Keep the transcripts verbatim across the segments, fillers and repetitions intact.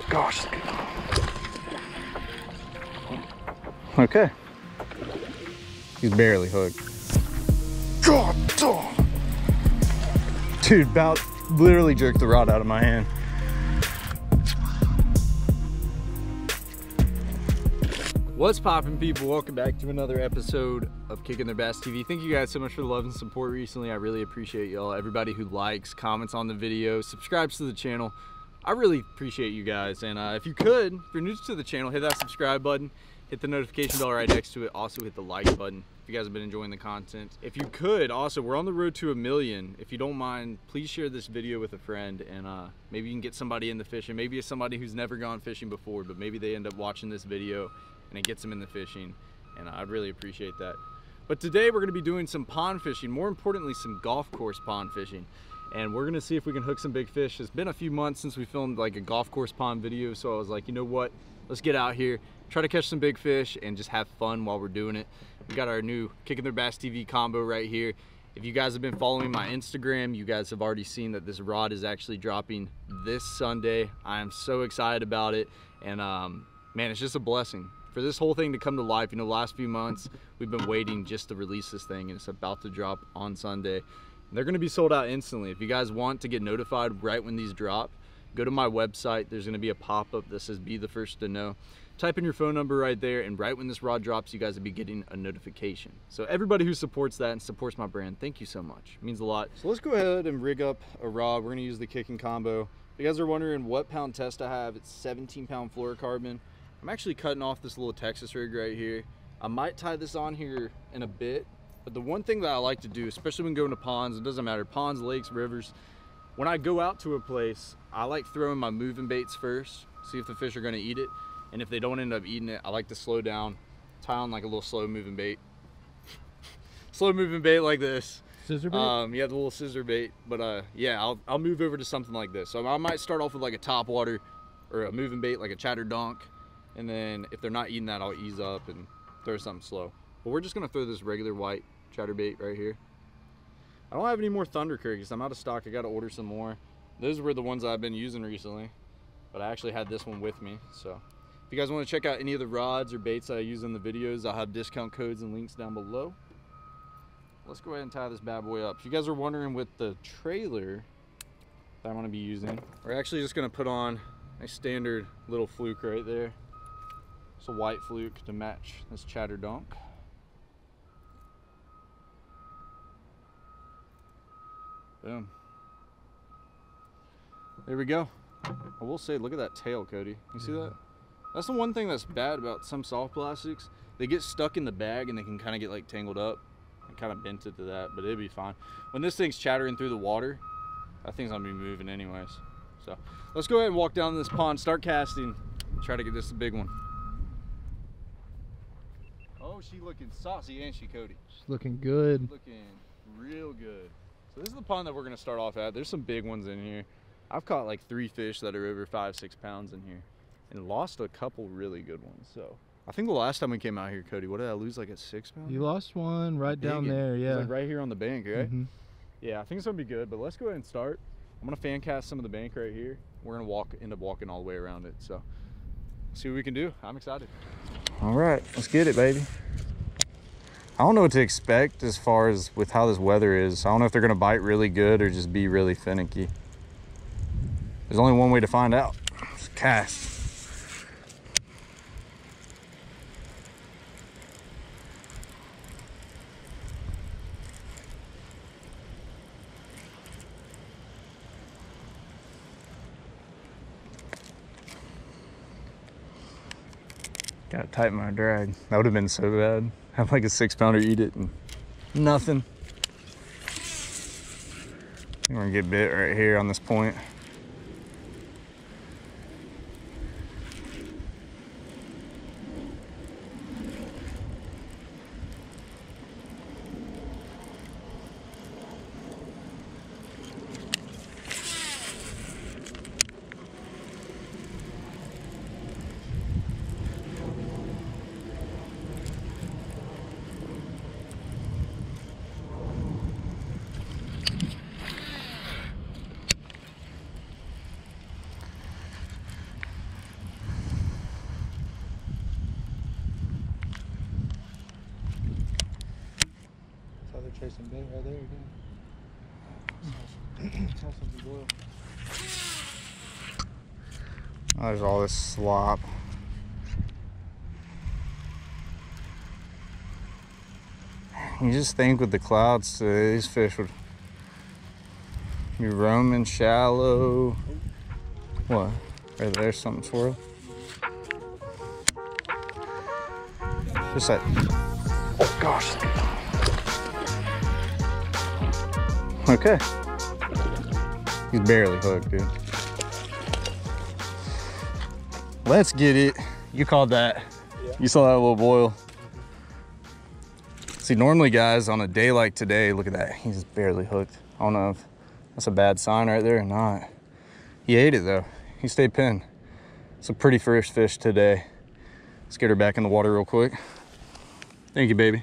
Oh gosh. Okay. He's barely hooked. God damn. Dude, about literally jerked the rod out of my hand. What's poppin', people? Welcome back to another episode of Kicking Their Bass T V. Thank you guys so much for the love and support recently. I really appreciate y'all. Everybody who likes, comments on the video, subscribes to the channel. I really appreciate you guys. And uh, if you could, if you're new to the channel, hit that subscribe button. Hit the notification bell right next to it. Also hit the like button if you guys have been enjoying the content. If you could, also, we're on the road to a million. If you don't mind, please share this video with a friend, and uh, maybe you can get somebody in the fishing. Maybe it's somebody who's never gone fishing before, but maybe they end up watching this video and it gets them in the fishing, and I'd really appreciate that. But today we're gonna be doing some pond fishing, more importantly some golf course pond fishing, and we're gonna see if we can hook some big fish. It's been a few months since we filmed like a golf course pond video, so I was like, you know what, let's get out here, try to catch some big fish, and just have fun while we're doing it. We got our new Kicking Their Bass T V combo right here. If you guys have been following my Instagram, you guys have already seen that this rod is actually dropping this Sunday. I am so excited about it, and um, man, it's just a blessing for this whole thing to come to life. You know, last few months we've been waiting just to release this thing, and it's about to drop on Sunday. They're going to be sold out instantly. If you guys want to get notified right when these drop, go to my website. There's going to be a pop-up that says be the first to know. Type in your phone number right there, and right when this rod drops, you guys will be getting a notification. So everybody who supports that and supports my brand, thank you so much. It means a lot. So let's go ahead and rig up a rod. We're going to use the kicking combo. If you guys are wondering what pound test I have, it's seventeen pound fluorocarbon. I'm actually cutting off this little Texas rig right here. I might tie this on here in a bit, but the one thing that I like to do, especially when going to ponds, it doesn't matter, ponds, lakes, rivers, when I go out to a place, I like throwing my moving baits first, see if the fish are gonna eat it, and if they don't end up eating it, I like to slow down, tie on like a little slow moving bait. Slow moving bait like this. Scissor bait? Um, yeah, the little scissor bait, but uh, yeah, I'll, I'll move over to something like this. So I might start off with like a topwater or a moving bait like a ChatterDonk. And then if they're not eating that, I'll ease up and throw something slow. But we're just gonna throw this regular white chatterbait right here. I don't have any more Thunder Curry because I'm out of stock. I gotta order some more. Those were the ones I've been using recently, but I actually had this one with me. So if you guys wanna check out any of the rods or baits I use in the videos, I'll have discount codes and links down below. Let's go ahead and tie this bad boy up. If you guys are wondering with the trailer that I'm gonna be using, we're actually just gonna put on a standard little fluke right there. It's a white fluke to match this ChatterDonk. Boom. There we go. I will say, look at that tail, Cody. You see that? That's the one thing that's bad about some soft plastics. They get stuck in the bag and they can kind of get like tangled up. I kind of bent it to that, but it'd be fine. When this thing's chattering through the water, that thing's gonna be moving anyways. So let's go ahead and walk down this pond, start casting, try to get this a big one. Oh, she looking saucy, ain't she, Cody? She's looking good. She's looking real good. So this is the pond that we're gonna start off at. There's some big ones in here. I've caught like three fish that are over five, six pounds in here, and lost a couple really good ones. So I think the last time we came out here, Cody, what did I lose? Like a six pound? You lost one right down there, yeah. It was like right here on the bank, right? Mm-hmm. Yeah, I think it's gonna be good. But let's go ahead and start. I'm gonna fan cast some of the bank right here. We're gonna walk, end up walking all the way around it. So see what we can do. I'm excited. All right, let's get it, baby. I don't know what to expect as far as with how this weather is. I don't know if they're gonna bite really good or just be really finicky. There's only one way to find out. It's cast. Gotta tighten my drag. That would have been so bad. Have like a six pounder eat it and nothing. I'm gonna get bit right here on this point. Try some bait right there again. Have something boil. Oh, there's all this slop. You just think with the clouds, uh, these fish would be roaming shallow. What? Right there, something swirl. Just like, oh gosh. Okay. He's barely hooked, dude. Let's get it. You called that. Yeah. You saw that little boil. See, normally guys, on a day like today, look at that. He's barely hooked. I don't know if that's a bad sign right there or not. He ate it though. He stayed pinned. It's a pretty fresh fish today. Let's get her back in the water real quick. Thank you, baby.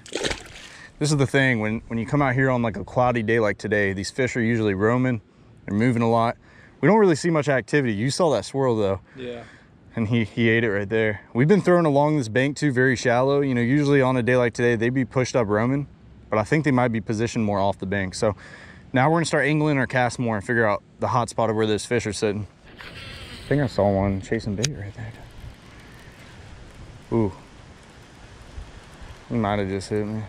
This is the thing, when, when you come out here on like a cloudy day like today, these fish are usually roaming, they're moving a lot. We don't really see much activity. You saw that swirl though. Yeah. And he, he ate it right there. We've been throwing along this bank too, very shallow. You know, usually on a day like today, they'd be pushed up roaming, but I think they might be positioned more off the bank. So now we're gonna start angling our cast more and figure out the hot spot of where those fish are sitting. I think I saw one chasing bait right there. Ooh, he might have just hit me.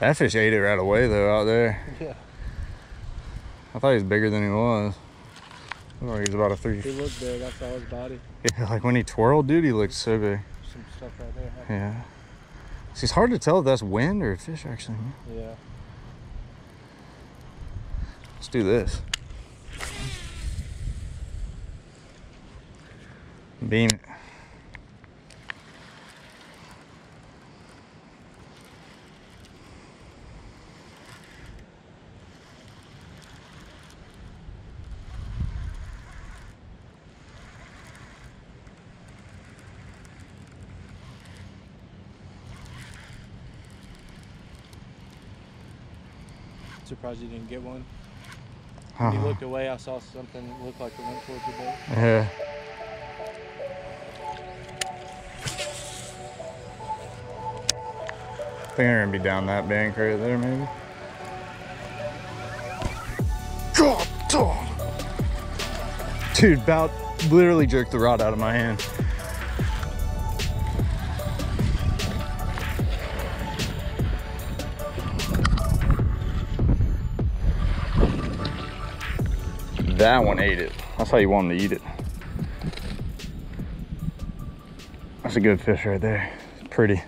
That fish ate it right away though, out there. Yeah. I thought he was bigger than he was. I thought he was about a three. He looked big, I saw his body. Yeah, like when he twirled, dude, he looked so big. Some stuff right there. Huh? Yeah. See, it's hard to tell if that's wind or fish actually. Yeah. Let's do this. Beam it. Surprised you didn't get one. When you looked away, I saw something that looked like it went towards your boat. Yeah. I think they're gonna be down that bank right there, maybe. God damn! Dude, about literally jerked the rod out of my hand. That one ate it. That's how you want them to eat it. That's a good fish right there. It's pretty.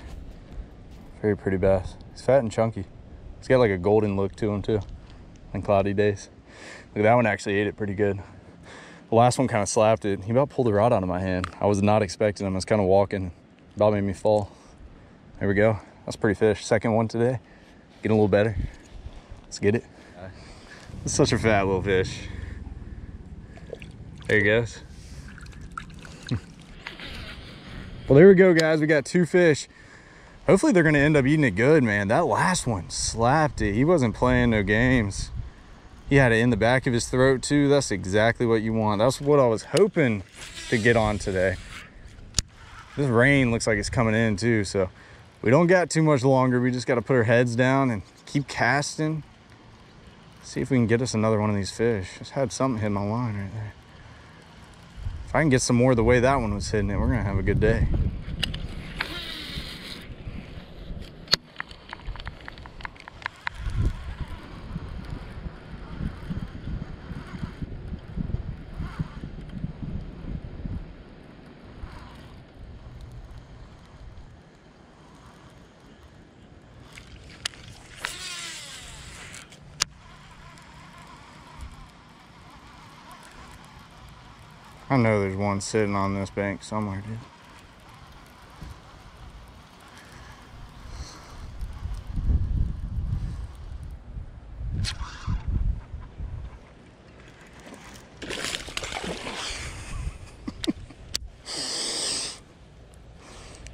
Very pretty bass. He's fat and chunky. He's got like a golden look to him too on cloudy days. Look, that one actually ate it pretty good. The last one kind of slapped it. He about pulled the rod out of my hand. I was not expecting him. I was kind of walking. About made me fall. There we go. That's a pretty fish. Second one today. Getting a little better. Let's get it. It's such a fat little fish. There you go. Well, there we go, guys. We got two fish. Hopefully, they're going to end up eating it good, man. That last one slapped it. He wasn't playing no games. He had it in the back of his throat, too. That's exactly what you want. That's what I was hoping to get on today. This rain looks like it's coming in, too. So, we don't got too much longer. We just got to put our heads down and keep casting. See if we can get us another one of these fish. Just had something hit my line right there. If I can get some more the way that one was hitting it, we're gonna have a good day. I know there's one sitting on this bank somewhere, dude.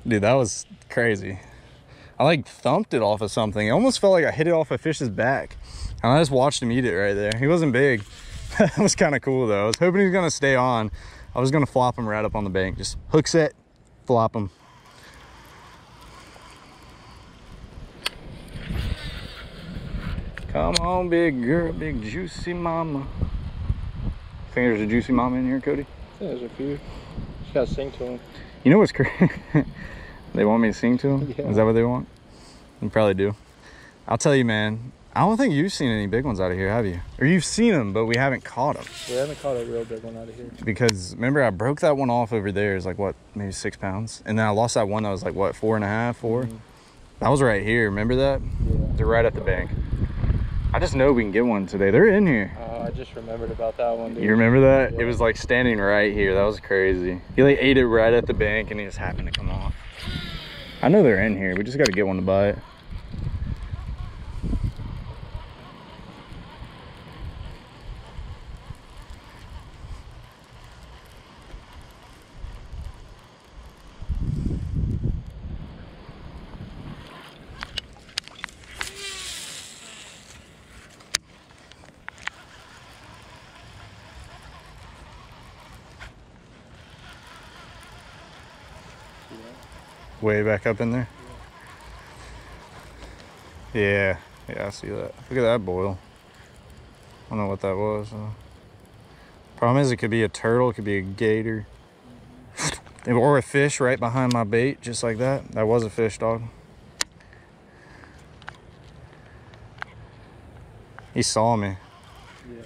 Dude, that was crazy. I like thumped it off of something. It almost felt like I hit it off a fish's back. And I just watched him eat it right there. He wasn't big. That was kind of cool though. I was hoping he was gonna stay on. I was gonna flop him right up on the bank. Just hook set, flop him. Come on, big girl, big juicy mama. I think there's a juicy mama in here, Cody. Yeah, there's a few. Just gotta sing to them. You know what's crazy? They want me to sing to them? Yeah. Is that what they want? They probably do. I'll tell you, man, I don't think you've seen any big ones out of here, have you? Or you've seen them, but we haven't caught them. We haven't caught a real big one out of here. Because remember, I broke that one off over there. It was like, what, maybe six pounds? And then I lost that one that was like, what, four and a half, four? Mm-hmm. That was right here. Remember that? Yeah. They're right at the bank. I just know we can get one today. They're in here. Uh, I just remembered about that one, dude. You remember that? Yeah. It was like standing right here. That was crazy. He like ate it right at the bank and he just happened to come off. I know they're in here. We just got to get one to buy it. Way back up in there. Yeah, yeah, I see that. Look at that boil. I don't know what that was. Uh, problem is, it could be a turtle, it could be a gator, or a fish right behind my bait, just like that. That was a fish, dog. He saw me. Yeah.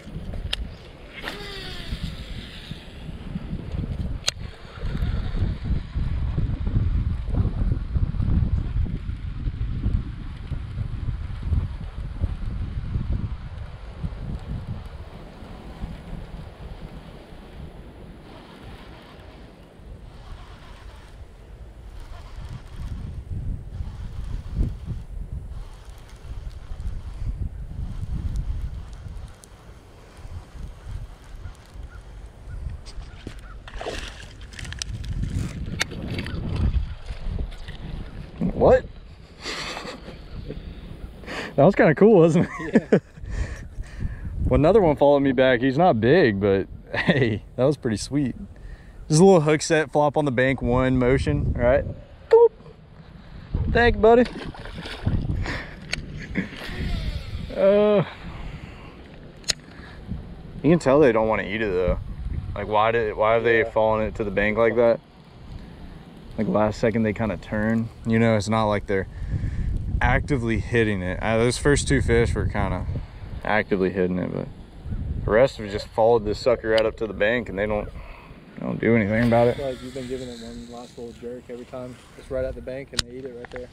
What? That was kind of cool, wasn't it? Yeah. Well, another one followed me back. He's not big, but hey, that was pretty sweet. Just a little hook set, flop on the bank, one motion, all right? Boop. Thank you, buddy. Uh, you can tell they don't want to eat it, though. Like, why did? Why have they yeah. fallen it to the bank like that? Like last second they kind of turn, you know. It's not like they're actively hitting it. Uh, those first two fish were kind of actively hitting it, but the rest have just followed this sucker right up to the bank and they don't they don't do anything about it. It's like you've been giving it one last little jerk every time. It's right at the bank and they eat it right there.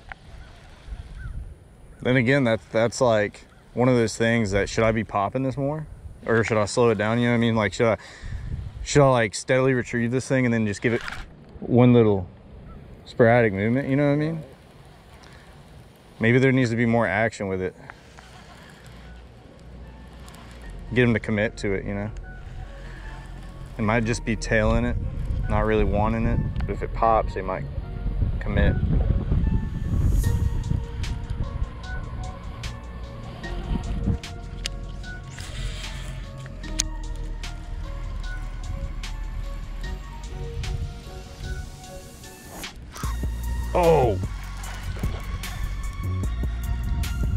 Then again, that's that's like one of those things that, should I be popping this more or should I slow it down? You know what I mean? Like, should I should I like steadily retrieve this thing and then just give it one little sporadic movement, you know what I mean? Maybe there needs to be more action with it. Get them to commit to it, you know? It might just be tailing it, not really wanting it. But if it pops, they might commit. Oh,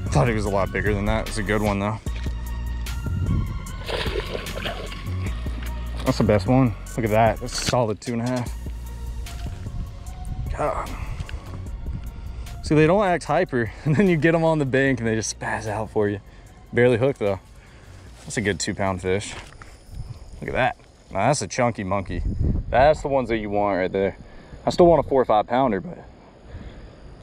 I thought he was a lot bigger than that. It's a good one, though. That's the best one. Look at that. That's a solid two and a half. God. See, they don't act hyper, and then you get them on the bank, and they just spaz out for you. Barely hooked, though. That's a good two-pound fish. Look at that. Now, that's a chunky monkey. That's the ones that you want right there. I still want a four or five-pounder, but...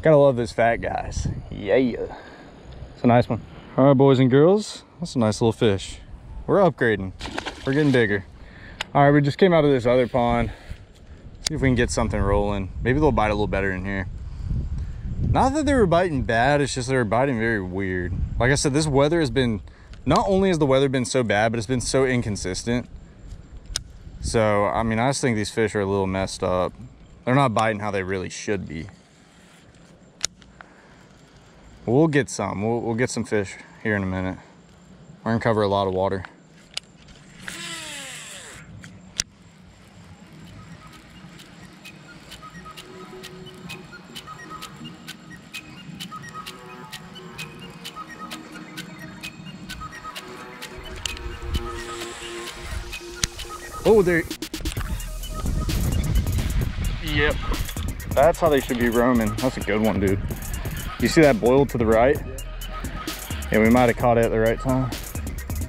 gotta love those fat guys. Yeah, it's a nice one. All right, boys and girls, that's a nice little fish. We're upgrading, we're getting bigger. All right, we just came out of this other pond. See if we can get something rolling. Maybe they'll bite a little better in here. Not that they were biting bad, it's just they were biting very weird. Like I said, this weather has been, not only has the weather been so bad, but it's been so inconsistent. So, I mean, I just think these fish are a little messed up. They're not biting how they really should be. We'll get some. We'll, we'll get some fish here in a minute. We're gonna cover a lot of water. Oh, there. Yep. That's how they should be roaming. That's a good one, dude. You see that boil to the right? Yeah, we might have caught it at the right time.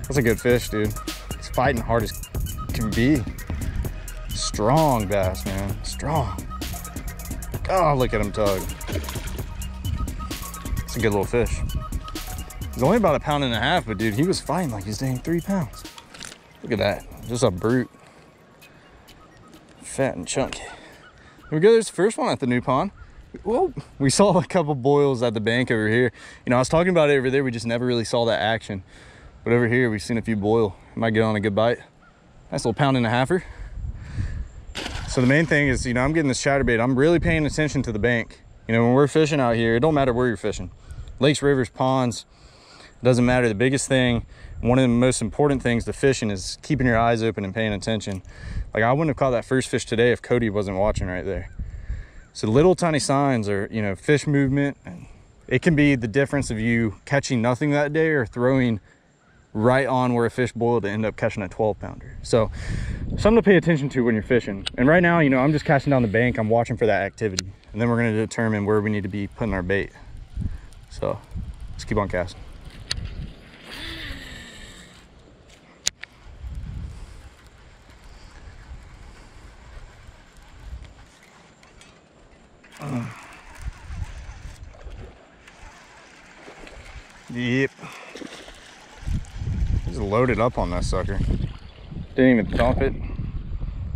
That's a good fish, dude. It's fighting hard as can be. Strong bass, man. Strong. Oh, look at him tug. It's a good little fish. He's only about a pound and a half, but dude, he was fighting like he's dang three pounds. Look at that. Just a brute. Fat and chunky. There we go. There's the first one at the new pond. Whoa. We saw a couple boils at the bank over here. You know, I was talking about it over there. We just never really saw that action. But over here, we've seen a few boil. Might get on a good bite. Nice little pound and a halfer. So the main thing is, you know, I'm getting this chatterbait. I'm really paying attention to the bank. You know, when we're fishing out here, it don't matter where you're fishing. Lakes, rivers, ponds, doesn't matter. The biggest thing, one of the most important things to fishing is keeping your eyes open and paying attention. Like, I wouldn't have caught that first fish today if Cody wasn't watching right there. So little tiny signs are, you know, fish movement. And it can be the difference of you catching nothing that day or throwing right on where a fish boiled to end up catching a twelve pounder. So something to pay attention to when you're fishing. And right now, you know, I'm just casting down the bank. I'm watching for that activity. And then we're going to determine where we need to be putting our bait. So let's keep on casting. Yep, just loaded up on that sucker. Didn't even thump it,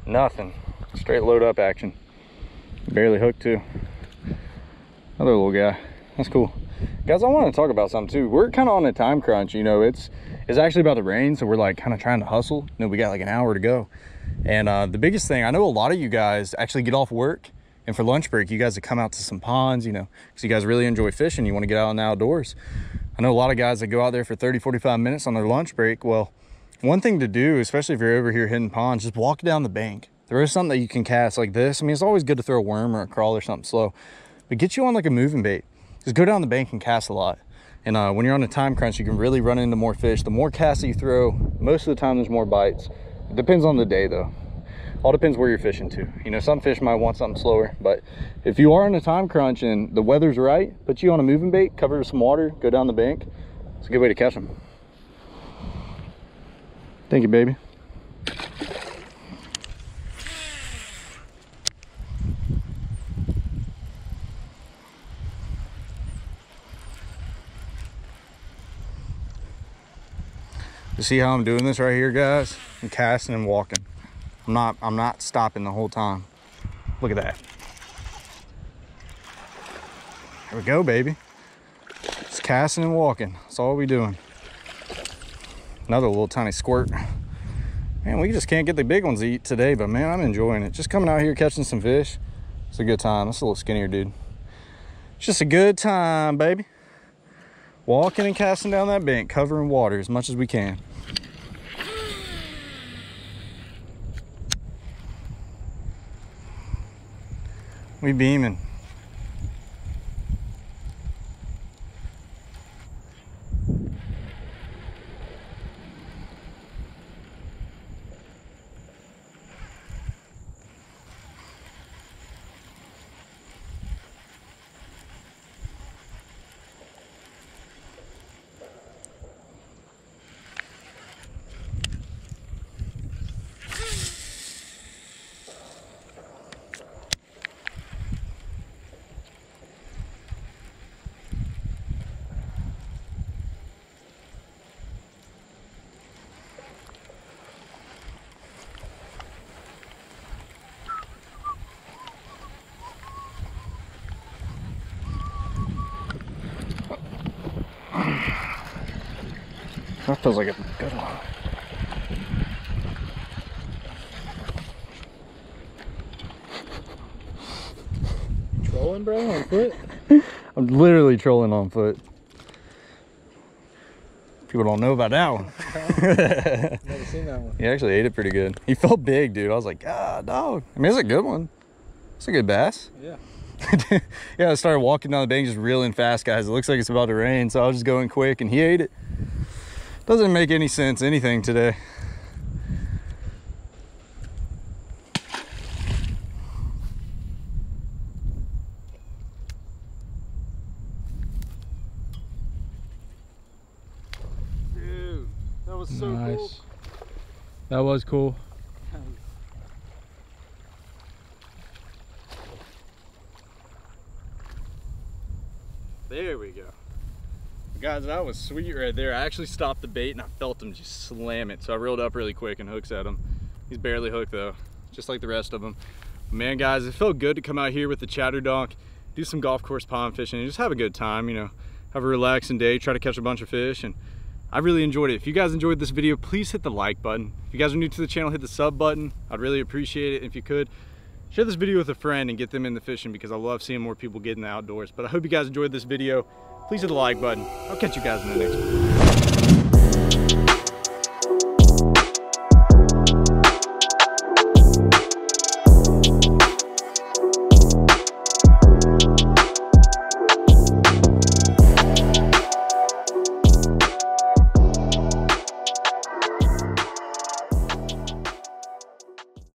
nothing. Straight load up action. Barely hooked too. Another little guy. That's cool, guys. I want to talk about something too. We're kind of on a time crunch, you know. It's it's actually about to rain, so we're like kind of trying to hustle. You know, we got like an hour to go, and uh, the biggest thing, I know a lot of you guys actually get off work. And for lunch break, you guys have come out to some ponds, you know, because you guys really enjoy fishing. You want to get out in the outdoors. I know a lot of guys that go out there for thirty, forty-five minutes on their lunch break. Well, one thing to do, especially if you're over here hitting ponds, just walk down the bank. There is something that you can cast like this. I mean, it's always good to throw a worm or a crawl or something slow. But get you on like a moving bait. Just go down the bank and cast a lot. And uh, when you're on a time crunch, you can really run into more fish. The more casts you throw, most of the time there's more bites. It depends on the day, though. All depends where you're fishing to. You know, some fish might want something slower, but if you are in a time crunch and the weather's right, put you on a moving bait, cover it with some water, go down the bank. It's a good way to catch them. Thank you, baby. You see how I'm doing this right here, guys? I'm casting and walking. I'm not, I'm not stopping the whole time. Look at that. There we go, baby. It's casting and walking. That's all we doing. Another little tiny squirt. Man, we just can't get the big ones to eat today, but man, I'm enjoying it. Just coming out here, catching some fish. It's a good time. That's a little skinnier, dude. It's just a good time, baby. Walking and casting down that bank, covering water as much as we can. We beaming. That feels like a good one. You trolling, bro, on foot? I'm literally trolling on foot. People don't know about that one. Never seen that one. He actually ate it pretty good. He felt big, dude. I was like, ah, dog. I mean, it's a good one. It's a good bass. Yeah. Yeah, I started walking down the bank just reeling fast, guys. It looks like it's about to rain, so I was just going quick, and he ate it. Doesn't make any sense, anything today. so nice. Cool. That was cool. There we go. Guys, that was sweet right there. I actually stopped the bait and I felt him just slam it. So I reeled up really quick and hooks at him. He's barely hooked though, just like the rest of them. Man, guys, it felt good to come out here with the ChatterDonk, do some golf course pond fishing and just have a good time, you know, have a relaxing day, try to catch a bunch of fish. And I really enjoyed it. If you guys enjoyed this video, please hit the like button. If you guys are new to the channel, hit the sub button. I'd really appreciate it. If you could, share this video with a friend and get them in the fishing, because I love seeing more people get in the outdoors. But I hope you guys enjoyed this video. Please hit the like button. I'll catch you guys in the next one.